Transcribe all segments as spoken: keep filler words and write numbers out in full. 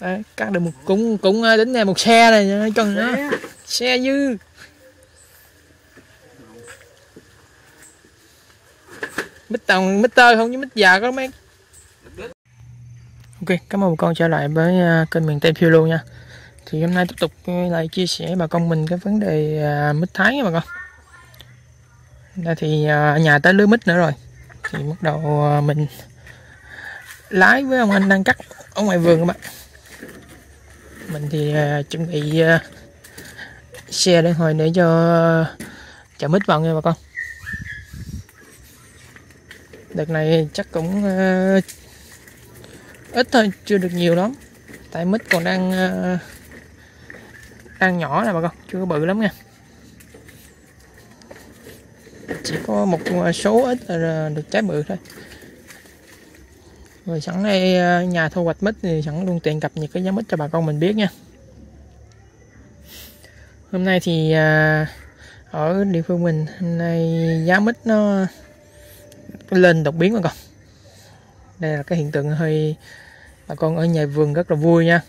Đấy, cắt được một cũng cũng đến này một xe này cho nó xe dư. Mít tòng mít tơi không với mít già có mấy. Ok, cảm ơn bà con trở lại với kênh Miền Tây Phiêu Lưu nha. Thì hôm nay tiếp tục lại chia sẻ bà con mình cái vấn đề mít Thái nha bà con. Đây thì ở nhà tới lưới mít nữa rồi. Thì bắt đầu mình lái với ông anh đang cắt ở ngoài vườn các bạn. Mình thì chuẩn bị xe để hồi để cho chở mít vào nha bà con. Đợt này chắc cũng ít thôi, chưa được nhiều lắm. Tại mít còn đang đang nhỏ nè bà con, chưa có bự lắm nha. Chỉ có một số ít là được trái bự thôi. Rồi sẵn đây nhà thu hoạch mít thì sẵn luôn tiện cập nhật cái giá mít cho bà con mình biết nha. Hôm nay thì ở địa phương mình hôm nay giá mít nó lên đột biến bà con. Đây là cái hiện tượng hơi bà con ở nhà vườn rất là vui nha.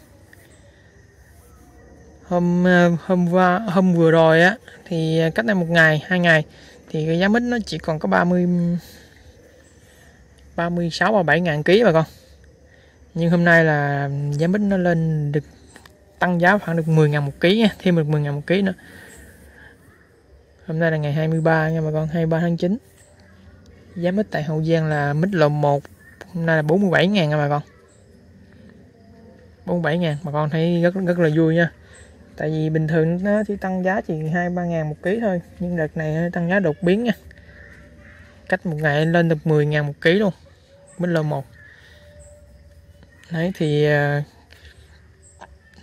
Hôm hôm qua hôm vừa rồi á thì cách đây một ngày hai ngày thì cái giá mít nó chỉ còn có ba mươi ba mươi sáu ba mươi bảy ngàn ký bà con. Nhưng hôm nay là giá mít nó lên được tăng giá khoảng được mười ngàn một ký nha, thêm được mười ngàn một ký nữa. Hôm nay là ngày hai mươi ba nha bà con, hai mươi ba tháng chín. Giá mít tại Hậu Giang là mít lộn một hôm nay là bốn mươi bảy ngàn nha bà con. bốn mươi bảy ngàn bà con thấy rất rất là vui nha. Tại vì bình thường nó chỉ tăng giá chỉ hai ba ngàn một ký thôi, nhưng đợt này nó tăng giá đột biến nha. Cách một ngày lên được mười ngàn một ký luôn. Mít lô một. Đấy thì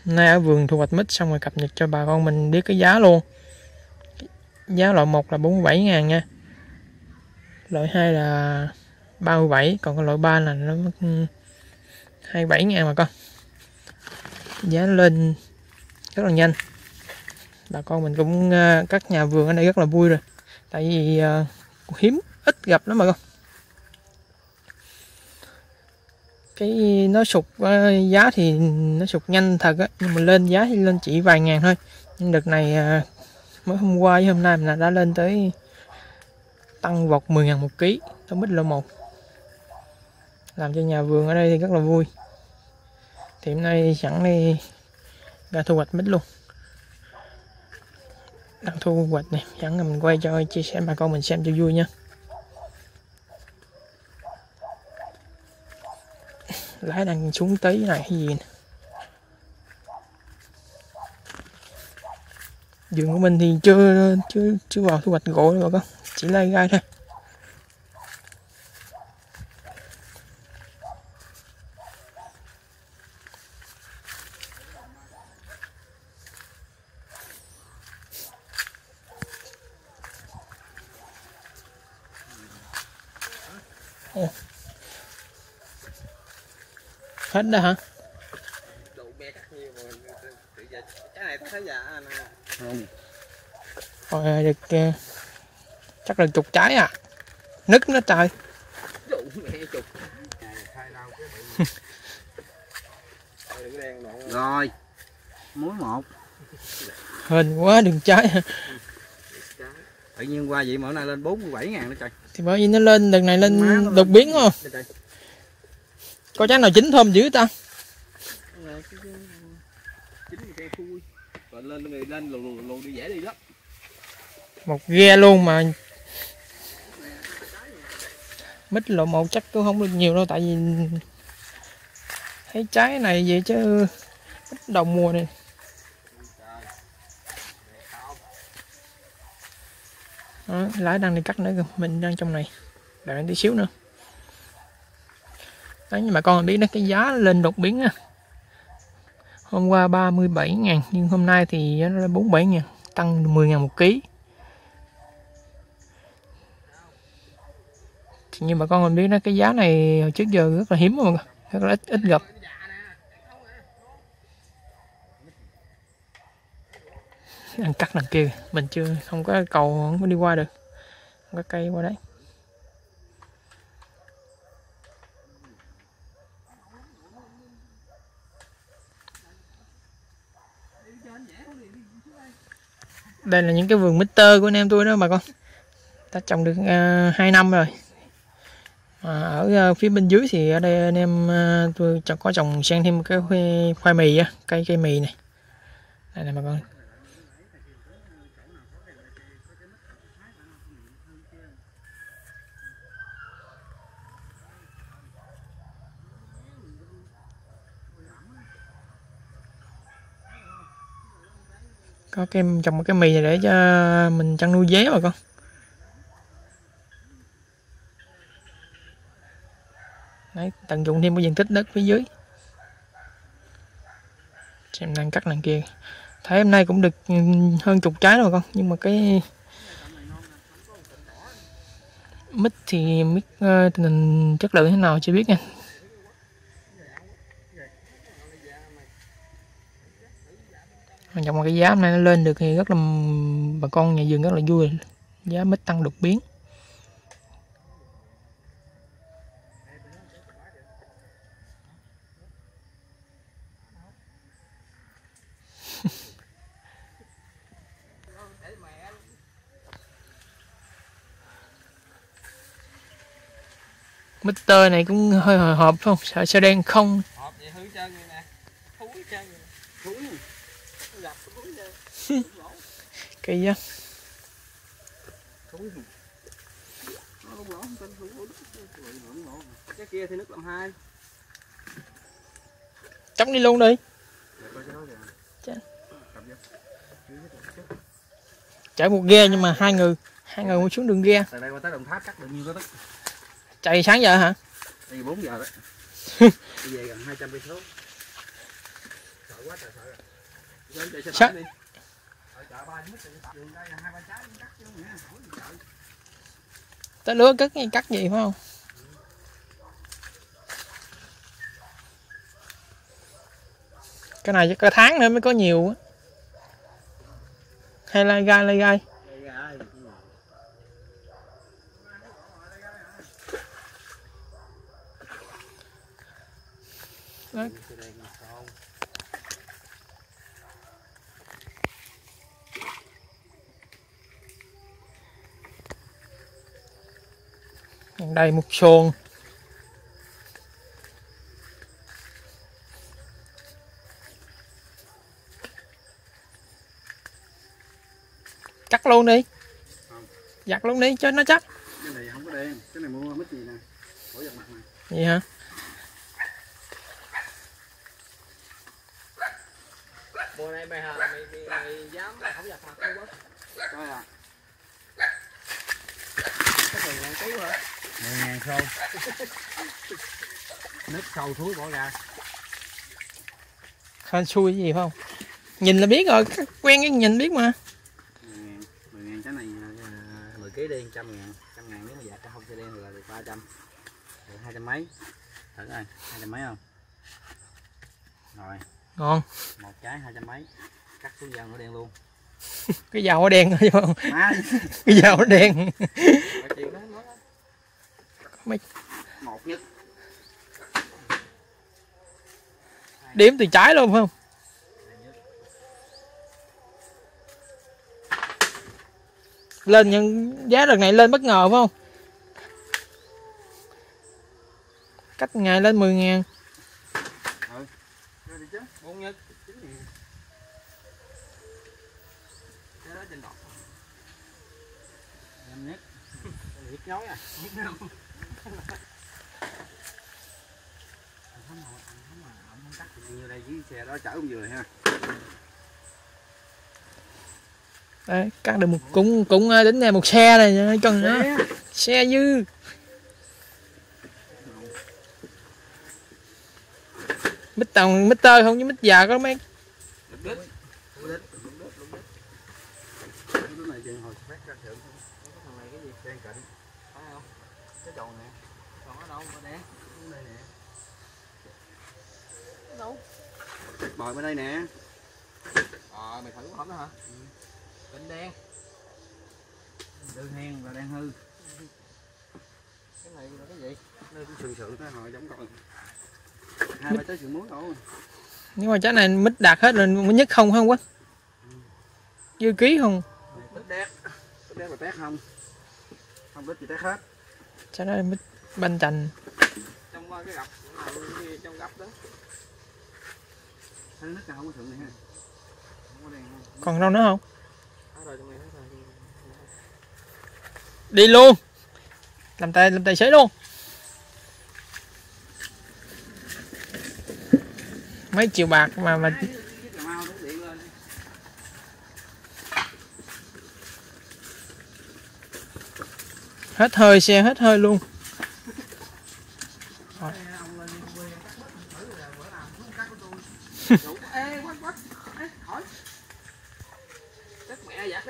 nay ở vườn thu hoạch mít xong rồi cập nhật cho bà con mình biết cái giá luôn. Giá loại một là bốn mươi bảy ngàn nha. Loại hai là ba mươi bảy, còn cái loại ba là nó hai mươi bảy ngàn mà con. Giá lên rất là nhanh. Bà con mình cũng các nhà vườn ở đây rất là vui rồi. Tại vì uh, hiếm ít gặp lắm mà con. Cái nó sụt uh, giá thì nó sụt nhanh thật á, nhưng mà lên giá thì lên chỉ vài ngàn thôi. Nhưng đợt này uh, mới hôm qua với hôm nay mình đã lên tới tăng vọt mười ngàn một ký tôm mít lô một. Làm cho nhà vườn ở đây thì rất là vui. Thì hôm nay sẵn đi ra thu hoạch mít luôn. Đang thu hoạch này, sẵn là mình quay cho chia sẻ bà con mình xem cho vui nha. Lái đang xuống tí này hay gì nè. Vườn của mình thì chưa chưa chưa vào thu hoạch gỗ nữa bà con, chỉ lai gai thôi. Ồ. Hết đó hả? Rồi được uh, chắc là chục trái à. Nứt nó trời. Rồi. Muối một. Hên quá đường trái. Tự nhiên qua vậy mà nay lên bốn mươi bảy ngàn đó trời. Thì bởi vì nó lên đợt này lên nó đột lên biến không? Có trái nào chín thơm dữ ta? Một ghe luôn mà. Mít lộ một chắc cũng không được nhiều đâu, tại vì thấy trái này vậy chứ đầu mùa này. Đó, lái đang đi cắt nữa kìa, mình đang trong này đợi anh tí xíu nữa. Đấy, nhưng mà con biết đó, cái giá lên đột biến á. Hôm qua ba mươi bảy ngàn nhưng hôm nay thì nó là bốn mươi bảy ngàn, tăng mười ngàn một ký. Nhưng mà con mình biết đó, cái giá này hồi trước giờ rất là hiếm mà, rất là ít ít gặp. Ăn cắt đằng kia, mình chưa không có cầu, không có đi qua được, không có cây qua đấy. Đây là những cái vườn mít-tơ của anh em tôi đó bà con. Ta trồng được uh, hai năm rồi. À, ở uh, phía bên dưới thì ở đây anh em uh, tôi có trồng xen thêm cái khoai, khoai mì á, cây cây mì này. Đây này bà con. Có cái trồng một cái mì này để cho mình chăn nuôi dế mà con. Đấy, tận dụng thêm cái diện tích đất phía dưới. Xem đang cắt đằng kia. Thấy hôm nay cũng được hơn chục trái rồi con, nhưng mà cái mít thì mít tình hình chất lượng thế nào chưa biết nha. Mình trồng một cái giá hôm nay nó lên được thì rất là bà con nhà vườn rất là vui, giá mít tăng đột biến. Mít tơ này cũng hơi hồi hộp không? Sợ sao đen không? Hộp vậy hư trơn rồi nè. Thúi trơn rồi nè. Cây á. Cái kia thì nước làm hai. Chống đi luôn đi. Chạy một ghe nhưng mà hai người, hai người xuống đường ghe. Từ đây qua tới Đồng Tháp cắt được nhiêu đó. Chạy sáng giờ hả? Đi bốn giờ đó. Đi về gần hai trăm cây số. Sợ quá trời sợ rồi. Chắc đi. Tới lứa cất hay cắt gì phải không? Cái này chắc cả tháng nữa mới có nhiều á. Hay lai gai lai gai. Đó. Đây một xuồng. Cắt luôn đi. Không. Giặt luôn đi cho nó chắc. Cái này không có đen, cái này mua mít gì nè. Bỏ giặt mặt này. Vậy hả? Bộ này mày hả? Mày, mày, mày dám không giặt mặt không quá. Coi à. Cái này ngang cứu hả? mười ngàn sâu. Nước sâu thúi bỏ ra. Hên xui gì phải không? Nhìn là biết rồi, quen cái nhìn biết mà. mười ngàn cái này mười ký đi, một trăm ngàn. một trăm ngàn nếu mà dạ không xe đen là được ba trăm. Được hai trăm mấy. Thử coi, hai trăm mấy không? Rồi. Ngon. Một trái hai trăm mấy. Cắt xuống dao nó đen luôn. Cái dao nó đen rồi không? Cái dao nó đen. Mấy... một nhất điểm từ trái luôn phải không? Lên những giá đợt này lên bất ngờ phải không? Cách ngày lên mười ngàn. Đấy, cắt được một cũng cũng đến đây một xe này cho nó xe dư. Mít tòng mít tơi không với mít già có mấy. Bòi bên đây nè. Ờ, mày thử hổm đó hả? Ừ. Bệnh đen. Đường hen là đang hư. Cái này là cái gì? Nơi cũng sườn sượng cái hồi giống rồi. Hai ba trái sườn muối rồi. Nhưng mà trái này mít đạt hết rồi, nhất không không quá. Dư ký không? đét, có đét là tét không, không biết gì tét hết. Cho nó mít banh chành. Trong cái gọc, trong góc đó. Nước nào không có thượng này ha. Không có đèn không. Còn đâu nữa không? Hết rồi, trong này hết rồi. Đi luôn. Làm tay làm tay xế luôn. Mấy triệu bạc mà mà hết hơi, xe hết hơi luôn.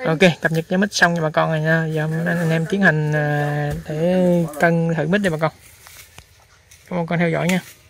Ok, cập nhật giá mít xong cho bà con rồi nha. Giờ anh em tiến hành để cân thử mít đi bà con. Cảm ơn con theo dõi nha.